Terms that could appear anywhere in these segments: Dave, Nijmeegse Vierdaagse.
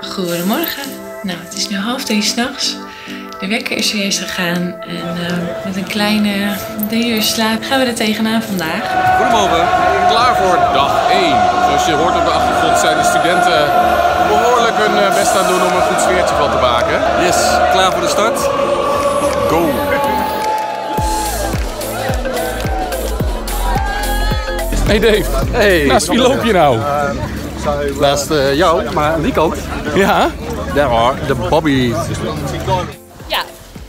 Goedemorgen. Nou, het is nu 03:30. De wekker is zojuist gegaan en met een kleine 3 uur slaap gaan we er tegenaan vandaag. Goedemorgen, klaar voor dag 1. Zoals je hoort op de achtergrond zijn de studenten behoorlijk hun best aan doen om een goed sfeertje van te maken. Yes, klaar voor de start? Go! Hey Dave, hey, naast wie loop je nou? Naast jou, maar aan die kant. Ja? Daar hoor, de Bobby. Ja,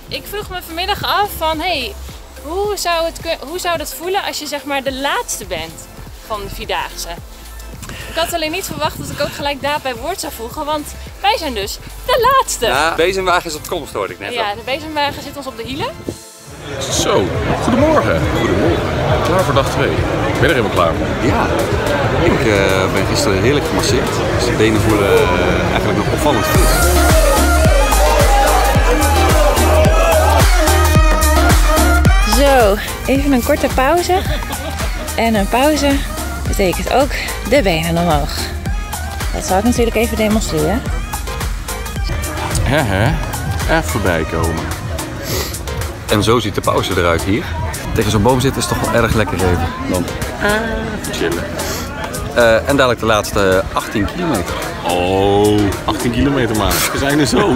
ik vroeg me vanmiddag af van, hey, hoe zou dat voelen als je zeg maar de laatste bent van de Vierdaagse? Ik had alleen niet verwacht dat ik ook gelijk daad bij woord zou voegen, want wij zijn dus de laatste. Ja, de bezemwagen is op komst, hoorde ik net. Ja, de bezemwagen zit ons op de hielen. Zo, goedemorgen. Goedemorgen. Klaar voor dag 2. Ik ben er helemaal klaar voor. Ja, ik ben gisteren heerlijk gemasseerd. Dus de benen voelen eigenlijk nog opvallend goed. Zo, even een korte pauze. En een pauze betekent ook de benen omhoog. Dat zal ik natuurlijk even demonstreren. Even voorbij komen. En zo ziet de pauze eruit hier. Tegen zo'n boom zitten is toch wel erg lekker even. Dan chillen. En dadelijk de laatste 18 kilometer. Oh, 18 kilometer maar. We zijn er zo.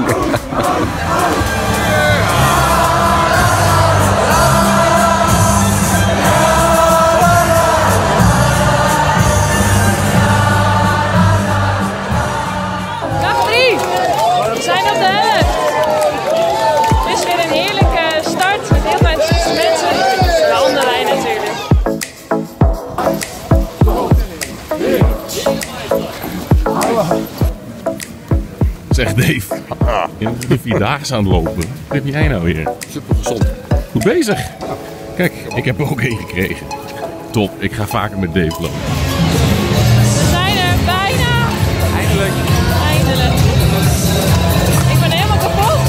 Zeg Dave, je bent de Vierdaagse aan het lopen. Wat heb jij nou weer? Super gezond. Goed bezig. Kijk, ik heb er ook één gekregen. Top, ik ga vaker met Dave lopen. We zijn er bijna. Eindelijk. Eindelijk. Ik ben helemaal kapot.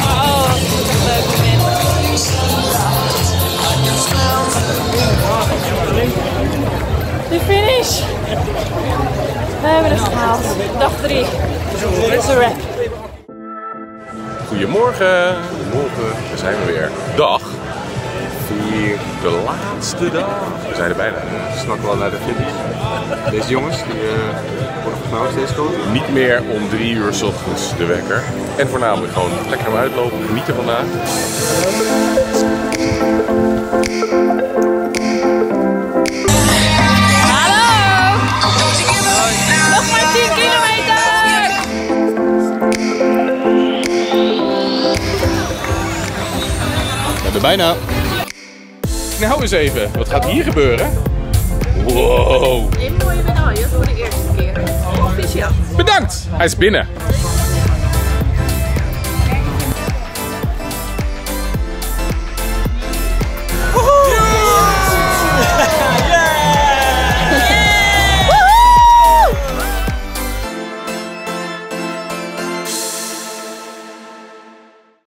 Oh, wat een leuk moment. De finish. We hebben het gehaald. Dag 3. It's a wrap. Goedemorgen. Goedemorgen. Daar zijn we weer. Dag 4. De laatste dag. We zijn er bijna. We snakken wel naar de finish. Deze jongens die worden nou steeds komen. Niet meer om 3 uur 's ochtends de wekker. En voornamelijk gewoon lekker om uitlopen. Genieten vandaag. Bijna. Nou eens even, wat gaat hier gebeuren? Wow. Dit mooie medaille voor de eerste keer. Proficiat. Bedankt! Hij is binnen.